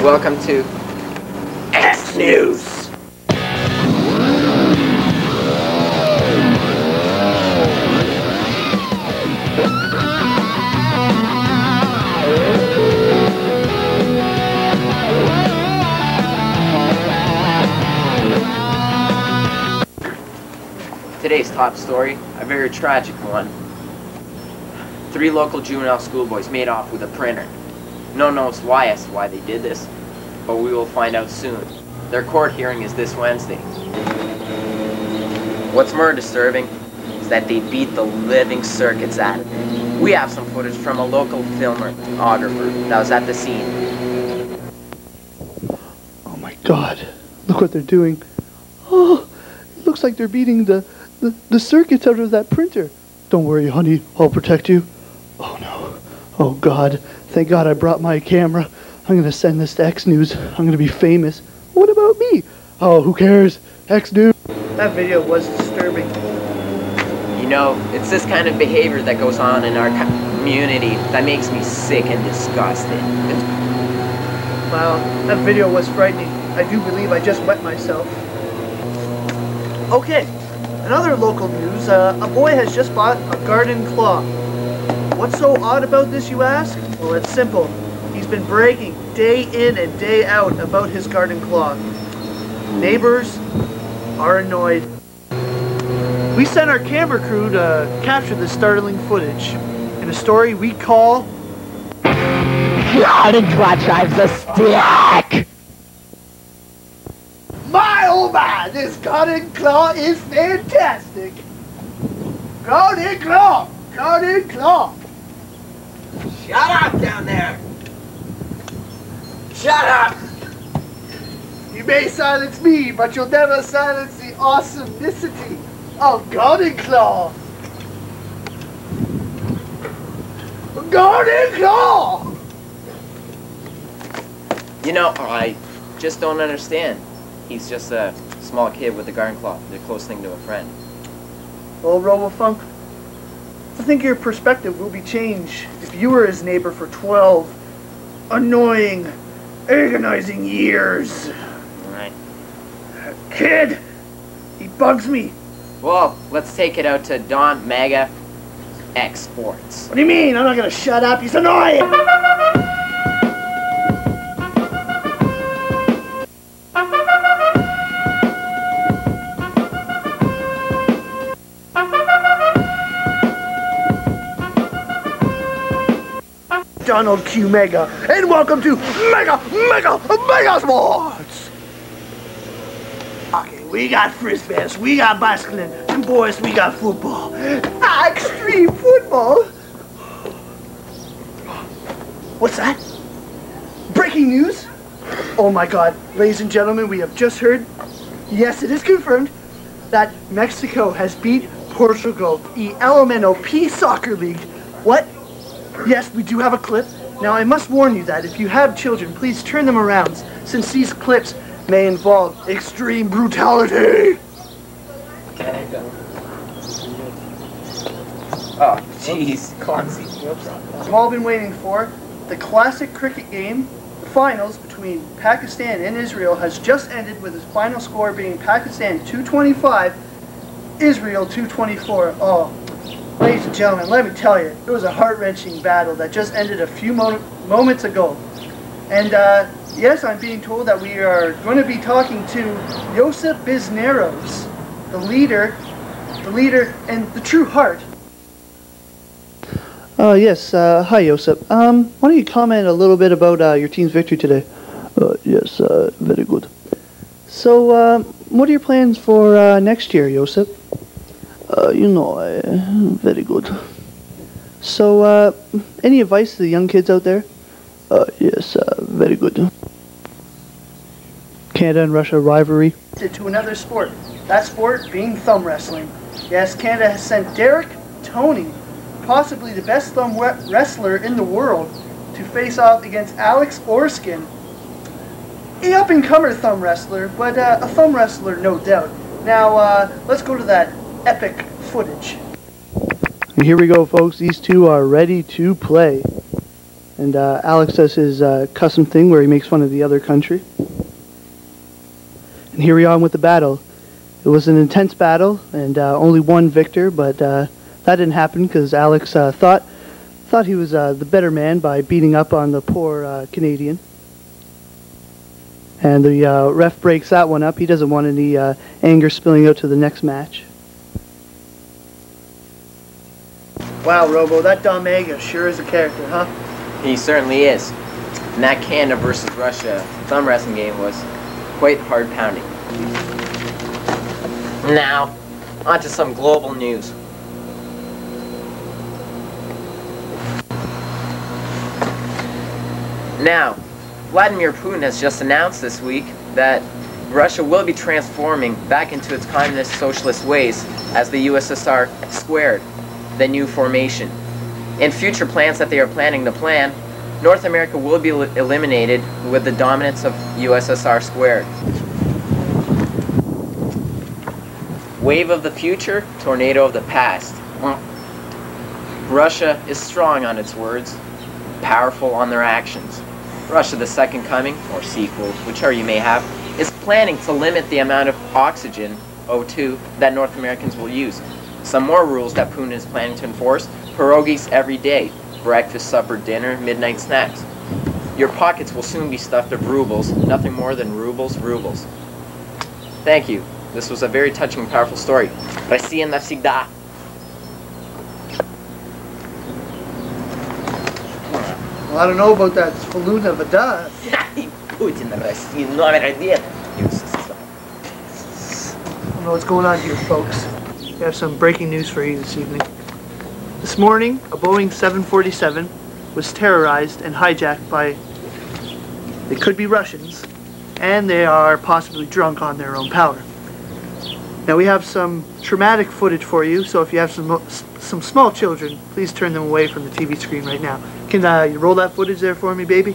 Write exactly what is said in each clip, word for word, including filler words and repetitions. Welcome to X News. Today's top story, a very tragic one. Three local juvenile schoolboys made off with a printer. No one knows why as to why they did this, but we will find out soon. Their court hearing is this Wednesday. What's more disturbing is that they beat the living circuits at it. We have some footage from a local filmographer that was at the scene. Oh my god, look what they're doing. Oh, it looks like they're beating the The, the circuits out of that printer. Don't worry, honey. I'll protect you. Oh, no. Oh, God. Thank God I brought my camera. I'm going to send this to X News. I'm going to be famous. What about me? Oh, who cares? X News. That video was disturbing. You know, it's this kind of behavior that goes on in our community that makes me sick and disgusted. It's... Wow, that video was frightening. I do believe I just wet myself. Okay. In other local news, uh, a boy has just bought a Garden Claw. What's so odd about this, you ask? Well, it's simple. He's been bragging day in and day out about his Garden Claw. Neighbors are annoyed. We sent our camera crew to capture this startling footage in a story we call... Garden Claw drives a stick! Oh my, this Garden Claw is fantastic! Garden Claw! Garden Claw! Shut up down there! Shut up! You may silence me, but you'll never silence the awesomicity of Garden Claw! Garden Claw! You know, I just don't understand. He's just a small kid with a garden claw, the close thing to a friend. Well, Robofunk, I think your perspective will be changed if you were his neighbor for twelve annoying, agonizing years. Alright. Kid! He bugs me! Well, let's take it out to Don Mega Exports. What do you mean? I'm not gonna shut up, he's annoying! Donald Q Mega, and welcome to Mega, Mega, Mega Sports! Okay, we got frisbees, we got bicycling, and boys, we got football. Ah, extreme football! What's that? Breaking news? Oh my god, ladies and gentlemen, we have just heard, yes, it is confirmed, that Mexico has beat Portugal, the Elemental Peace Soccer League. What? Yes, we do have a clip. Now, I must warn you that if you have children, please turn them around, since these clips may involve extreme brutality. Oh, jeez. Clumsy. We've all been waiting for the classic cricket game. The finals between Pakistan and Israel has just ended with its final score being Pakistan two twenty-five, Israel two twenty-four. Oh. Ladies and gentlemen, let me tell you, it was a heart-wrenching battle that just ended a few mo moments ago. And uh, yes, I'm being told that we are going to be talking to Josep Bisneros, the leader, the leader and the true heart. Uh, yes, uh, hi Josep. Um, why don't you comment a little bit about uh, your team's victory today? Uh, yes, uh, very good. So, uh, what are your plans for uh, next year, Josep? Uh, you know, uh, very good. So, uh, any advice to the young kids out there? Uh, yes, uh, very good. Canada and Russia rivalry. To another sport, that sport being thumb wrestling. Yes, Canada has sent Derek Tony, possibly the best thumb wrestler in the world, to face off against Alex Orskin, an up-and-comer thumb wrestler, but uh, a thumb wrestler, no doubt. Now, uh, let's go to that epic footage. And here we go, folks. These two are ready to play. And uh, Alex does his uh, custom thing where he makes fun of the other country. And here we are with the battle. It was an intense battle, and uh, only one victor, but uh, that didn't happen because Alex uh, thought thought he was uh, the better man by beating up on the poor uh, Canadian. And the uh, ref breaks that one up. He doesn't want any uh, anger spilling out to the next match. Wow, Robo, that Don Mega sure is a character, huh? He certainly is. And that Canada versus Russia thumb wrestling game was quite hard pounding. Now, on to some global news. Now, Vladimir Putin has just announced this week that Russia will be transforming back into its communist socialist ways as the U S S R squared, the new formation. In future plans that they are planning to plan, North America will be eliminated with the dominance of U S S R squared. Wave of the future, tornado of the past. Russia is strong on its words, powerful on their actions. Russia the Second Coming, or sequel, whichever you may have, is planning to limit the amount of oxygen, O two, that North Americans will use. Some more rules that Putin is planning to enforce: pierogies every day, breakfast, supper, dinner, midnight snacks. Your pockets will soon be stuffed of rubles, nothing more than rubles, rubles. Thank you. This was a very touching and powerful story. Россия навсегда. I don't know about that Faluna Vada. Putin, Россия номер один. I don't know what's going on here, folks. We have some breaking news for you this evening. This morning, a Boeing seven forty-seven was terrorized and hijacked by, they could be Russians, and they are possibly drunk on their own power. Now we have some traumatic footage for you, so if you have some some small children, please turn them away from the T V screen right now. Can uh, you roll that footage there for me, baby?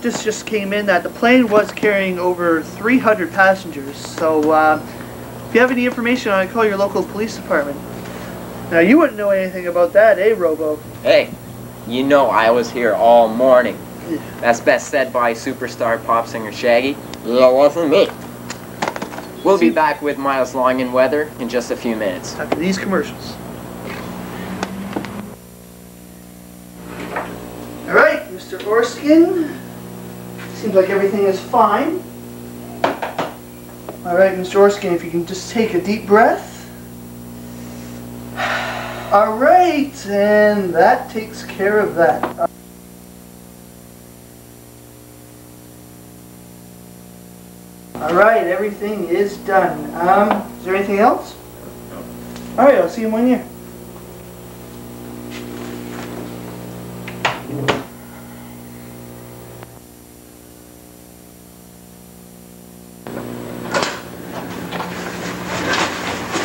This just came in that the plane was carrying over three hundred passengers, so uh, if you have any information on it, call your local police department. Now you wouldn't know anything about that, eh, Robo? Hey, you know I was here all morning. That's best said by superstar pop singer Shaggy. That wasn't me. We'll be back with Miles Long and weather in just a few minutes. After these commercials. Alright, Mister Orskin. Seems like everything is fine. All right, Mister Orskin, if you can just take a deep breath. All right, and that takes care of that. All right, everything is done. Um, is there anything else? All right, I'll see you in one year.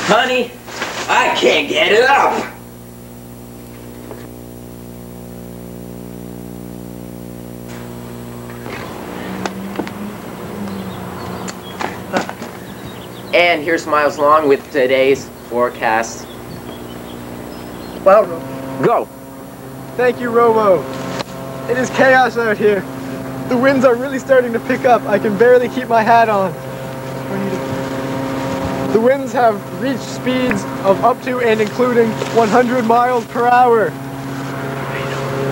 Honey, I can't get it up. And here's Miles Long with today's forecast. Well, go. Thank you, Robo. It is chaos out here. The winds are really starting to pick up. I can barely keep my hat on. The winds have reached speeds of up to and including one hundred miles per hour.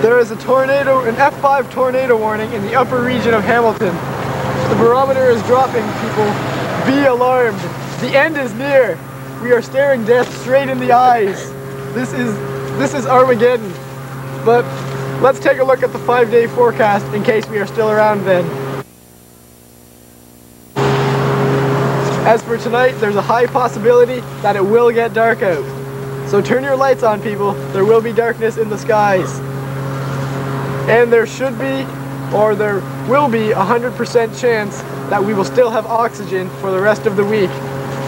There is a tornado, an F five tornado warning in the upper region of Hamilton. The barometer is dropping, people. Be alarmed. The end is near. We are staring death straight in the eyes. This is, this is Armageddon. But let's take a look at the five-day forecast in case we are still around then. As for tonight, there's a high possibility that it will get dark out. So turn your lights on, people. There will be darkness in the skies. And there should be, or there will be, a one hundred percent chance that we will still have oxygen for the rest of the week.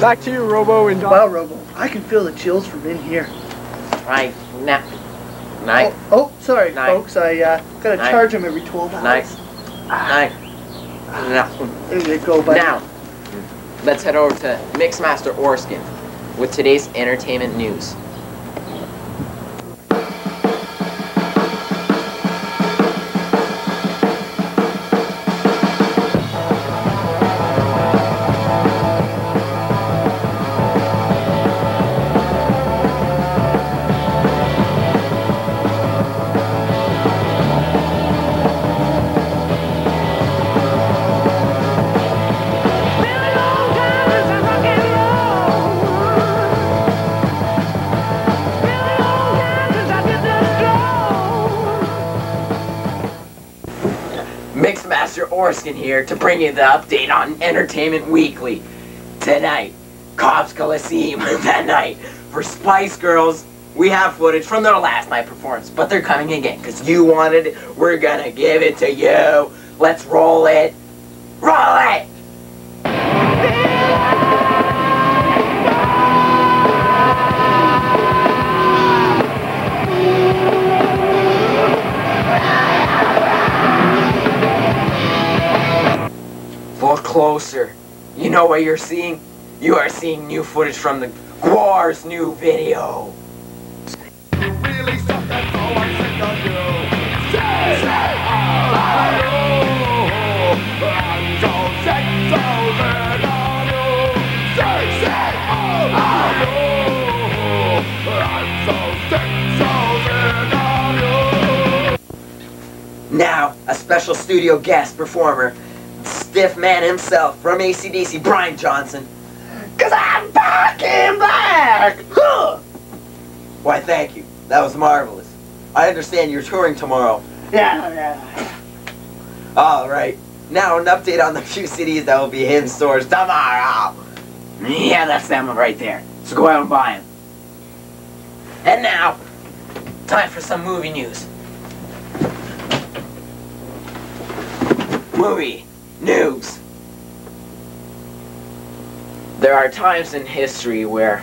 Back to you, Robo and Don. Wow, Robo. I can feel the chills from in here. Right. Nap. Night. Oh, oh sorry, Night. folks. I uh, got to charge them every twelve hours. Night. Night. Now. There you go, buddy. Now, let's head over to Mixmaster Orskin with today's entertainment news. Orskin here to bring you the update on Entertainment Weekly. Tonight, Cobbs Coliseum. That night, for Spice Girls, we have footage from their last night performance, but they're coming again, because you wanted it, we're gonna give it to you. Let's roll it. Roll it! Closer. You know what you're seeing? You are seeing new footage from the GWAR's new video. Now, a special studio guest performer, stiff man himself from A C D C, Brian Johnson. Cause I'm fucking back! Huh. Why, thank you. That was marvelous. I understand you're touring tomorrow. Yeah, yeah. Alright, now an update on the few cities that will be in stores tomorrow. Yeah, that's them right there. So go out and buy them. And now, time for some movie news. Movie news. There are times in history where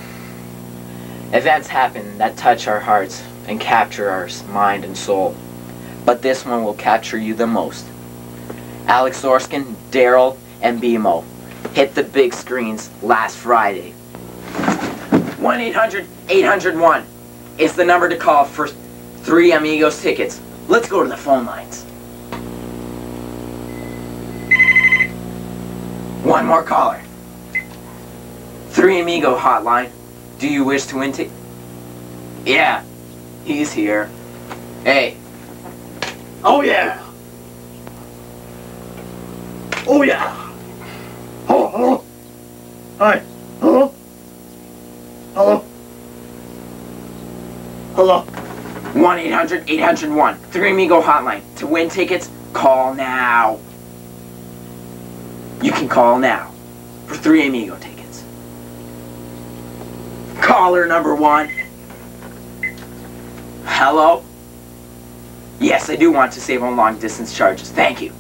events happen that touch our hearts and capture our mind and soul. But this one will capture you the most. Alex Orskin, Daryl, and B M O hit the big screens last Friday. one eight hundred eight hundred one is the number to call for Three Amigos tickets. Let's go to the phone lines. One more caller. Three Amigo hotline. Do you wish to win tickets? Yeah. He's here. Hey. Oh yeah. Oh yeah. Hello, hello. Hi. Hello. Hello. Hello. one eight hundred eight hundred one. Three Amigo hotline. To win tickets, call now. You can call now for Three Amigo tickets. Caller number one. Hello? Yes, I do want to save on long distance charges. Thank you.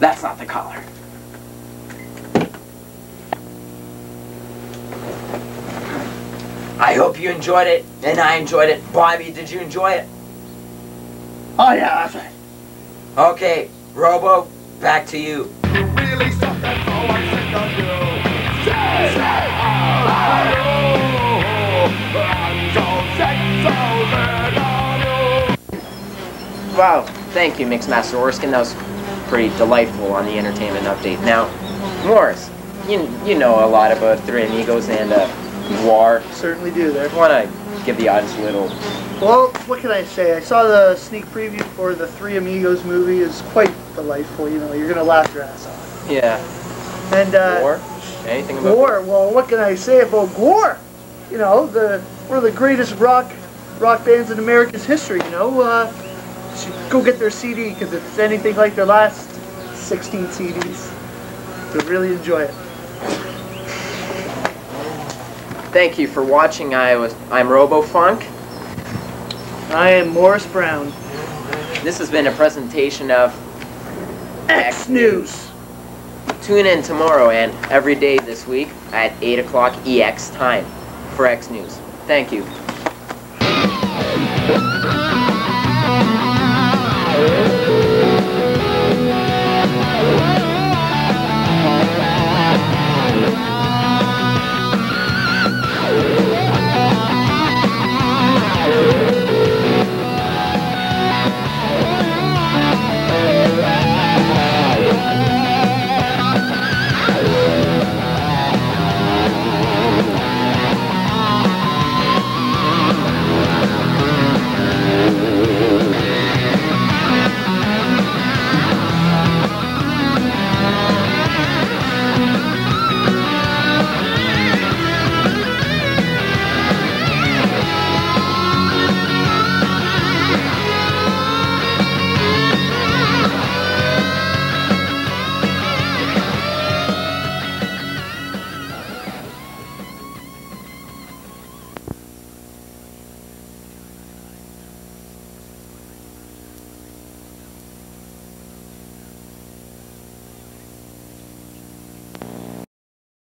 That's not the caller. I hope you enjoyed it, and I enjoyed it. Bobby, did you enjoy it? Oh, yeah, that's right. Okay, Robo, back to you. Really stuff that's all I'm sick of you. Say, say, I I'm so sick, so good on you. Wow, thank you, Mixmaster Orskin. That was pretty delightful on the entertainment update. Now, Morris, you you know a lot about Three Amigos and uh, War. Certainly do there. Want to give the audience a little... Well, what can I say? I saw the sneak preview for the Three Amigos movie. It's quite delightful, you know. You're going to laugh your ass off. Yeah. And uh, War? Anything about War? That? Well, what can I say about War? You know, the one of the greatest rock rock bands in America's history. You know, uh, you should go get their C D because it's anything like their last sixteen C Ds. You'll really enjoy it. Thank you for watching. I was, I'm Robofunk. I am Morris Brown. This has been a presentation of X News. Tune in tomorrow and every day this week at eight o'clock E X time for X News. Thank you.